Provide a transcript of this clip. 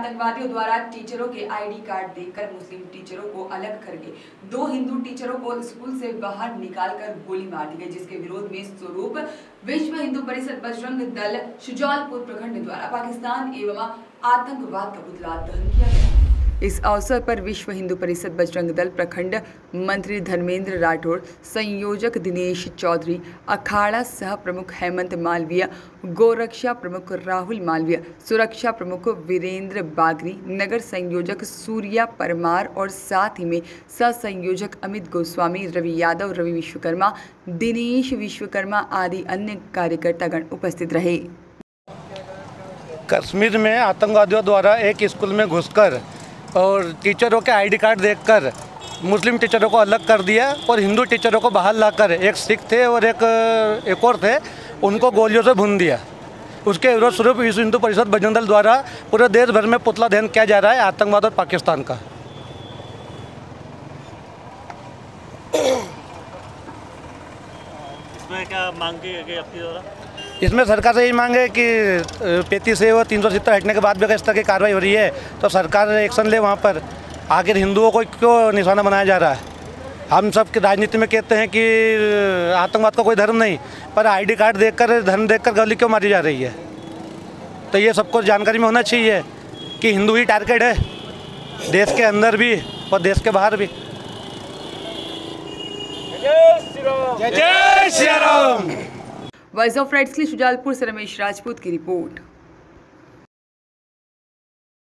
आतंकवादियों द्वारा टीचरों के आईडी कार्ड देकर मुस्लिम टीचरों को अलग करके दो हिंदू टीचरों को स्कूल से बाहर निकालकर गोली मार दी गई, जिसके विरोध में स्वरूप विश्व हिंदू परिषद बजरंग दल शुजालपुर प्रखंड द्वारा पाकिस्तान एवं आतंकवाद का पुतला दहन किया गया। इस अवसर पर विश्व हिंदू परिषद बजरंग दल प्रखंड मंत्री धर्मेंद्र राठौड़, संयोजक दिनेश चौधरी, अखाड़ा सह प्रमुख हेमंत मालवीय, गोरक्षा प्रमुख राहुल मालवीय, सुरक्षा प्रमुख वीरेंद्र बागरी, नगर संयोजक सूर्या परमार और साथ ही में सह संयोजक अमित गोस्वामी, रवि यादव, रवि विश्वकर्मा, दिनेश विश्वकर्मा आदि अन्य कार्यकर्तागण उपस्थित रहे। कश्मीर में आतंकवादियों द्वारा एक स्कूल में घुसकर और टीचरों के आईडी कार्ड देखकर मुस्लिम टीचरों को अलग कर दिया और हिंदू टीचरों को बाहर लाकर एक सिख थे और एक और थे, उनको गोलियों से भून दिया। उसके विरोध स्वरूप विश्व हिंदू परिषद बजरंग दल द्वारा पूरे देश भर में पुतला दहन किया जा रहा है आतंकवाद और पाकिस्तान का। इसमें क्या मांग की गई आपकी द्वारा? इसमें सरकार से यही मांग है कि 35A और 370 हटने के बाद भी अगर इस तरह की कार्रवाई हो रही है तो सरकार एक्शन ले। वहाँ पर आखिर हिंदुओं को क्यों निशाना बनाया जा रहा है? हम सब की राजनीति में कहते हैं कि आतंकवाद का कोई धर्म नहीं, पर आईडी कार्ड देखकर, धर्म देखकर गोली क्यों मारी जा रही है? तो ये सबको जानकारी में होना चाहिए कि हिंदू ही टारगेट है, देश के अंदर भी और देश के बाहर भी। जय Shri Ram. Voice of rights के लिए शुजालपुर से रमेश राजपूत की रिपोर्ट।